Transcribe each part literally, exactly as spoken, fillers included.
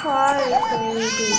cry, baby.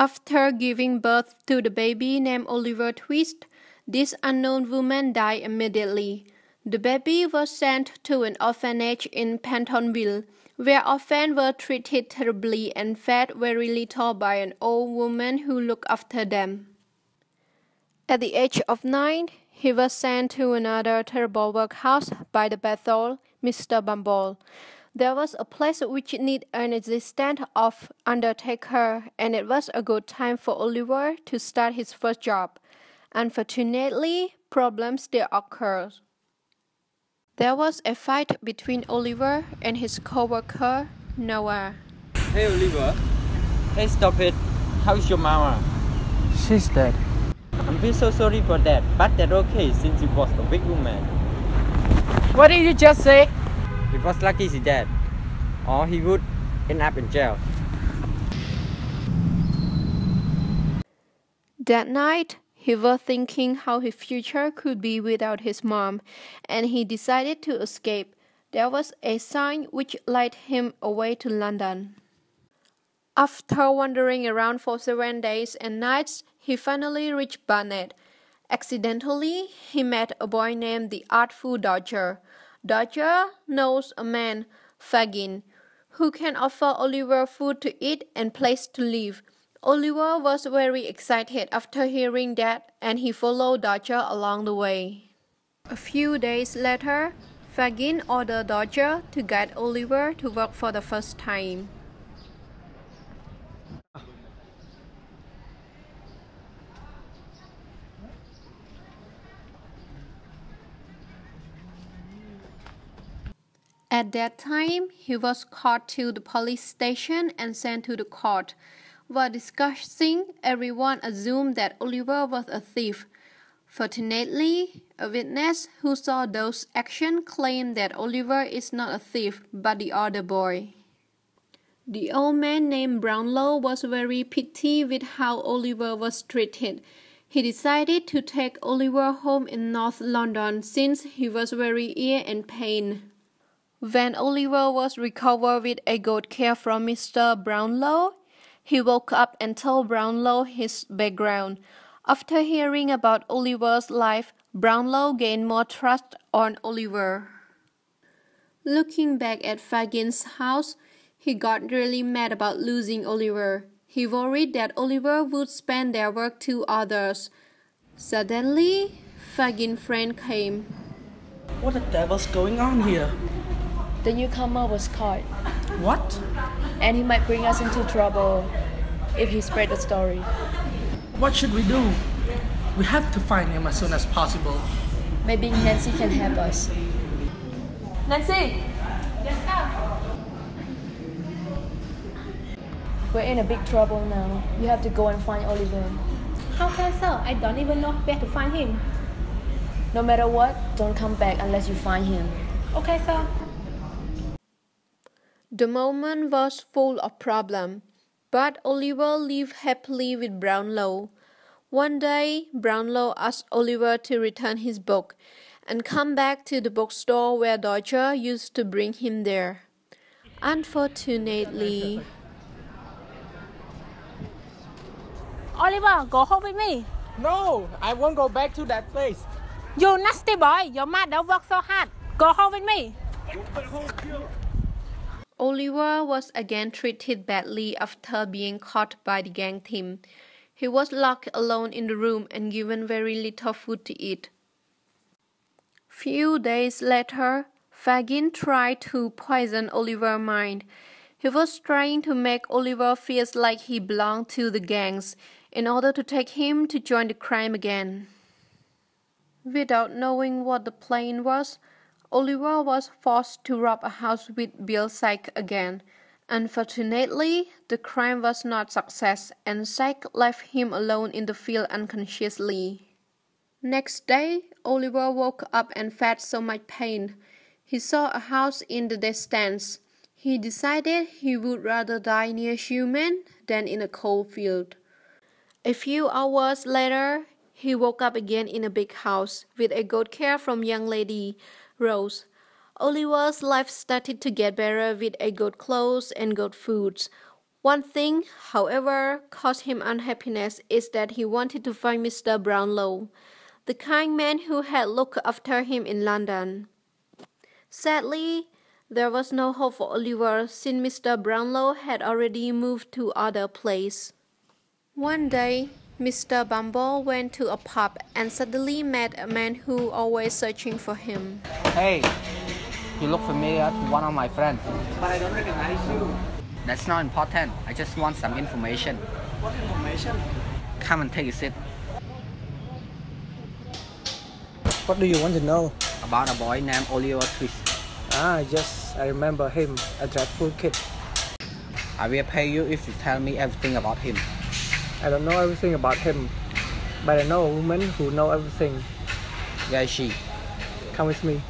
After giving birth to the baby named Oliver Twist, this unknown woman died immediately. The baby was sent to an orphanage in Pentonville, where orphans were treated terribly and fed very little by an old woman who looked after them. At the age of nine, he was sent to another terrible workhouse by the Bethel, Mister Bumble. There was a place which needed an assistant of undertaker, and it was a good time for Oliver to start his first job. Unfortunately, problems still occurred. There was a fight between Oliver and his co-worker, Noah. Hey, Oliver. Hey, stop it. How's your mama? She's dead. I'm really so sorry for that, but that's okay since you was a big woman. What did you just say? It was lucky she died, or he would end up in jail. That night, he was thinking how his future could be without his mom, and he decided to escape. There was a sign which led him away to London. After wandering around for seven days and nights, he finally reached Barnet. Accidentally, he met a boy named the Artful Dodger. Deutscher knows a man, Fagin, who can offer Oliver food to eat and place to live. Oliver was very excited after hearing that, and he followed Deutscher along the way. A few days later, Fagin ordered Deutscher to guide Oliver to work for the first time. At that time, he was called to the police station and sent to the court. While discussing, everyone assumed that Oliver was a thief. Fortunately, a witness who saw those actions claimed that Oliver is not a thief, but the other boy. The old man named Brownlow was very pity with how Oliver was treated. He decided to take Oliver home in North London since he was very ill and pain. When Oliver was recovered with a good care from Mister Brownlow, he woke up and told Brownlow his background. After hearing about Oliver's life, Brownlow gained more trust on Oliver. Looking back at Fagin's house, he got really mad about losing Oliver. He worried that Oliver would spend their work to others. Suddenly, Fagin's friend came. What the devil's going on here? The newcomer was caught. What? And he might bring us into trouble if he spread the story. What should we do? We have to find him as soon as possible. Maybe Nancy can help us. Nancy! Yes, sir. We're in a big trouble now. You have to go and find Oliver. How can I, sir? I don't even know where to find him. No matter what, don't come back unless you find him. Okay, sir. The moment was full of problems, but Oliver lived happily with Brownlow. One day, Brownlow asked Oliver to return his book and come back to the bookstore where Deutscher used to bring him there. Unfortunately... Oliver, go home with me. No, I won't go back to that place. You nasty boy, your mother worked so hard. Go home with me. Oliver was again treated badly after being caught by the gang team. He was locked alone in the room and given very little food to eat. Few days later, Fagin tried to poison Oliver's mind. He was trying to make Oliver feel like he belonged to the gangs in order to take him to join the crime again. Without knowing what the plan was, Oliver was forced to rob a house with Bill Sikes again. Unfortunately, the crime was not success, and Sikes left him alone in the field unconsciously. Next day, Oliver woke up and felt so much pain. He saw a house in the distance. He decided he would rather die near Schumann than in a coal field. A few hours later, he woke up again in a big house with a good care from young lady, Rose. Oliver's life started to get better with a good clothes and good foods. One thing, however, caused him unhappiness is that he wanted to find Mister Brownlow, the kind man who had looked after him in London. Sadly, there was no hope for Oliver since Mister Brownlow had already moved to other place. One day, Mister Bumble went to a pub and suddenly met a man who always searching for him. Hey, you look familiar to one of my friends. But I don't recognize you. That's not important. I just want some information. What information? Come and take a seat. What do you want to know? About a boy named Oliver Twist. Ah, yes, I remember him. A dreadful kid. I will pay you if you tell me everything about him. I don't know everything about him, but I know a woman who knows everything. Yeah, she. Come with me.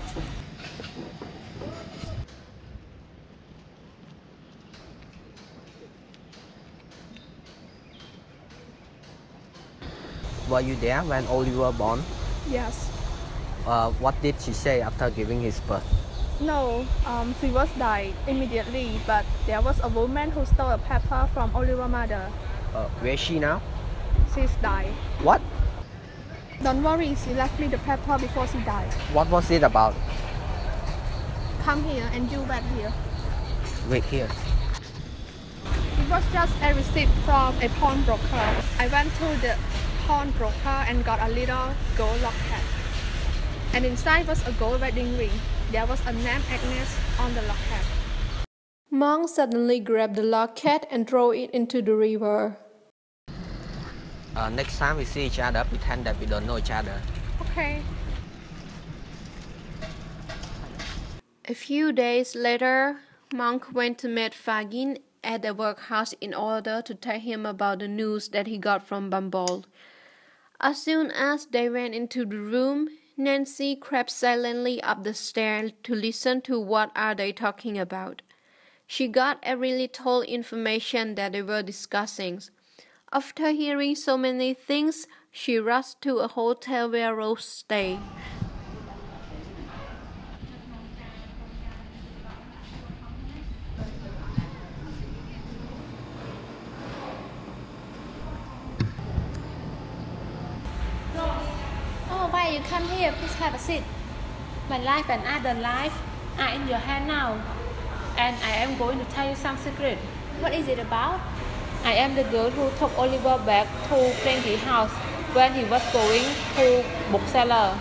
Were you there when Oliver was born? Yes. Uh, what did she say after giving his birth? No, um, she was died immediately, but there was a woman who stole a paper from Oliver's mother. Uh, where is she now? She's died. What? Don't worry, she left me the paper before she died. What was it about? Come here and you wait here. Wait here. It was just a receipt from a pawnbroker. I went to the pawnbroker and got a little gold locket. And inside was a gold wedding ring. There was a name Agnes on the locket. Monk suddenly grabbed the locket and threw it into the river. Uh, next time we see each other, pretend that we don't know each other. Okay. A few days later, Monk went to meet Fagin at the workhouse in order to tell him about the news that he got from Bumble. As soon as they went into the room, Nancy crept silently up the stairs to listen to what are they talking about. She got every little information that they were discussing. After hearing so many things, she rushed to a hotel where Rose stayed. Oh, why you come here? Please have a seat. My life and other life are in your hand now. And I am going to tell you some secret. What is it about? I am the girl who took Oliver back to Plenty House when he was going to bookseller.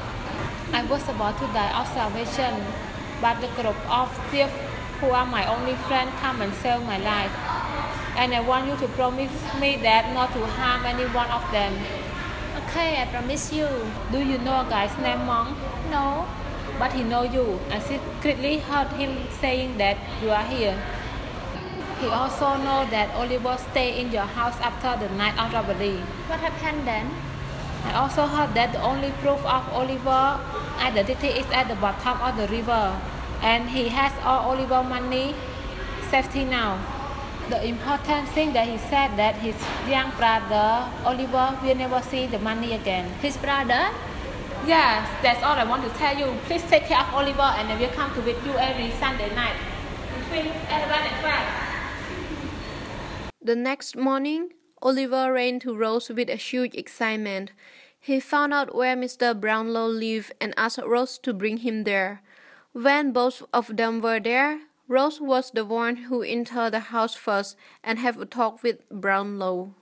I was about to die of starvation, but the group of thieves who are my only friend come and save my life. And I want you to promise me that not to harm any one of them. Okay, I promise you. Do you know a guy's name Monk? No. But he knows you. I secretly heard him saying that you are here. He also knows that Oliver stayed in your house after the night of robbery. What happened then? I also heard that the only proof of Oliver's identity is at the bottom of the river, and he has all Oliver's money safety now. The important thing that he said that his young brother Oliver will never see the money again. His brother? Yes, that's all I want to tell you. Please take care of Oliver and I will come to with you every Sunday night. Between eleven and twelve. The next morning, Oliver ran to Rose with a huge excitement. He found out where Mister Brownlow lived and asked Rose to bring him there. When both of them were there, Rose was the one who entered the house first and had a talk with Brownlow.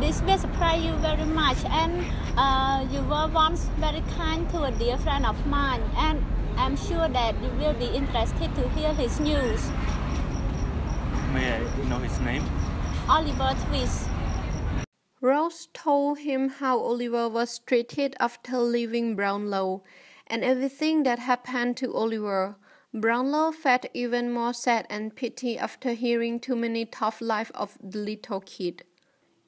This will surprise you very much, and uh, you were once very kind to a dear friend of mine, and I'm sure that you will be interested to hear his news. May I know his name? Oliver Twist. Rose told him how Oliver was treated after leaving Brownlow, and everything that happened to Oliver. Brownlow felt even more sad and pity after hearing too many tough life of the little kid.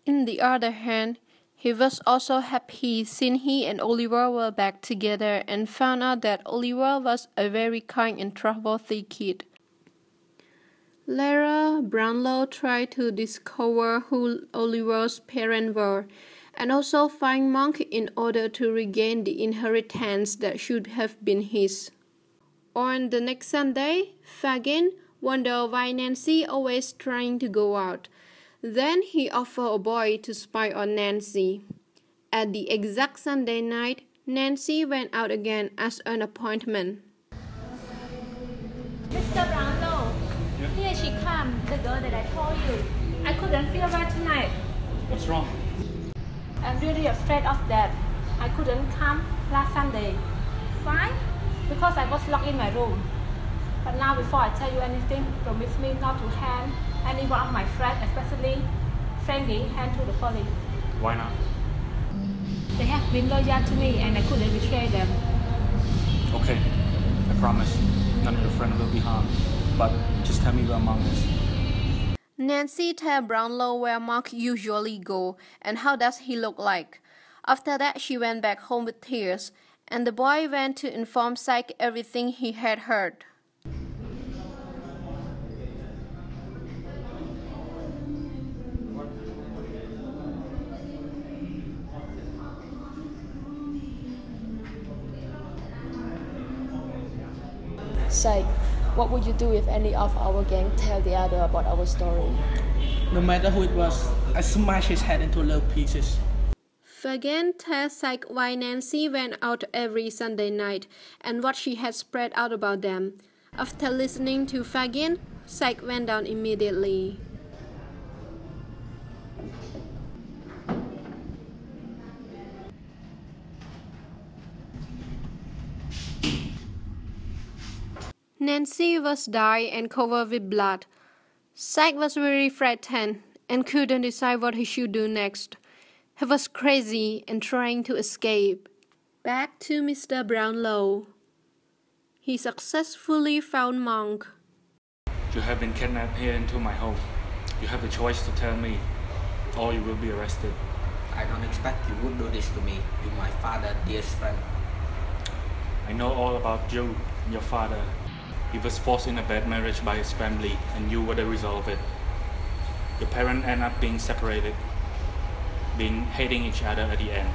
On the other hand, he was also happy since he and Oliver were back together and found out that Oliver was a very kind and trustworthy kid. Later, Brownlow tried to discover who Oliver's parents were, and also find Monk in order to regain the inheritance that should have been his. On the next Sunday, Fagin wondered why Nancy always trying to go out. Then he offered a boy to spy on Nancy. At the exact Sunday night, Nancy went out again as an appointment. Mister Brownlow, yeah. Here she comes, the girl that I told you. I couldn't feel right tonight. What's wrong? I'm really afraid of that. I couldn't come last Sunday. Why? Because I was locked in my room. But now before I tell you anything, promise me not to hand any one of my friends, especially Frankie, hand to the police. Why not? They have been loyal to me and I couldn't betray them. Okay, I promise. None of your friends will be harmed. But just tell me where Monk is. Nancy tells Brownlow where Monk usually go and how does he look like. After that, she went back home with tears, and the boy went to inform Sikes everything he had heard. Sikes, what would you do if any of our gang tell the other about our story? No matter who it was, I smashed his head into little pieces. Fagin tells Sikes why Nancy went out every Sunday night and what she had spread out about them. After listening to Fagin, Sikes went down immediately. Nancy was dyed and covered with blood. Sikes was very frightened and couldn't decide what he should do next. He was crazy and trying to escape. Back to Mister Brownlow. He successfully found Monk. You have been kidnapped here into my home. You have a choice to tell me, or you will be arrested. I don't expect you would do this to me. You're my father's dearest friend. I know all about you and your father. He was forced in a bad marriage by his family, and you were the result of it. Your parents ended up being separated. Been hating each other at the end.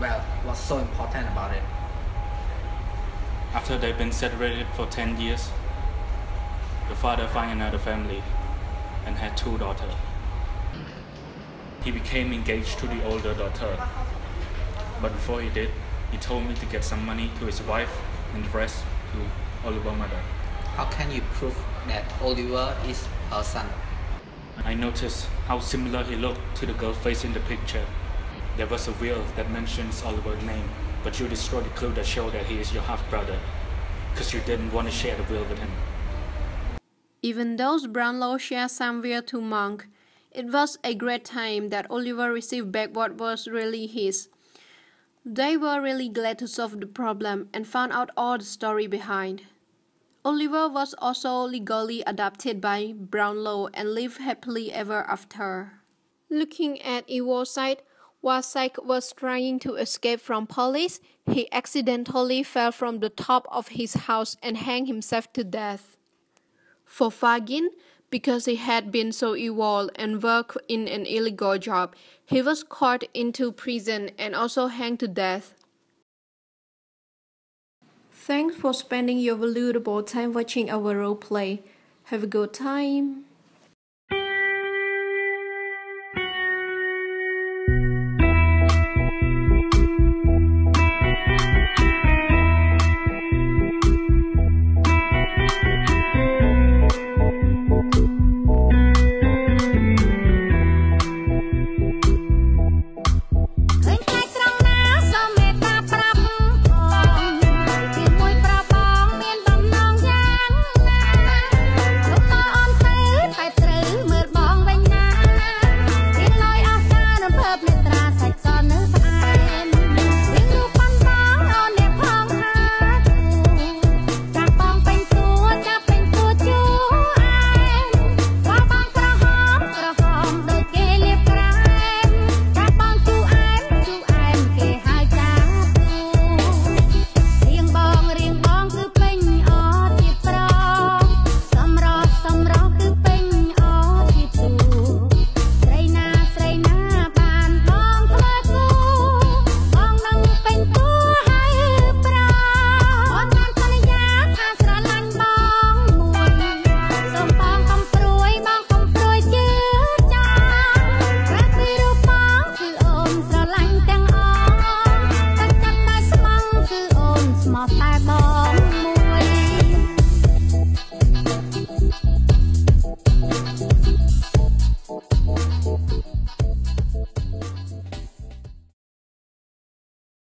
Well, what's so important about it? After they've been separated for ten years, the father found another family and had two daughters. He became engaged to the older daughter. But before he did, he told me to get some money to his wife and the rest to Oliver's mother. How can you prove that Oliver is her son? I noticed how similar he looked to the girl face in the picture. There was a will that mentions Oliver's name, but you destroyed the clue that showed that he is your half-brother, because you didn't want to share the will with him. Even though Brownlow shared some will to Monk, it was a great time that Oliver received back what was really his. They were really glad to solve the problem and found out all the story behind. Oliver was also legally adopted by Brownlow and lived happily ever after. Looking at Evo's side, while Sikes was trying to escape from police, he accidentally fell from the top of his house and hanged himself to death. For Fagin, because he had been so evil and worked in an illegal job, he was caught into prison and also hanged to death. Thanks for spending your valuable time watching our role play. Have a good time. Bye. my family.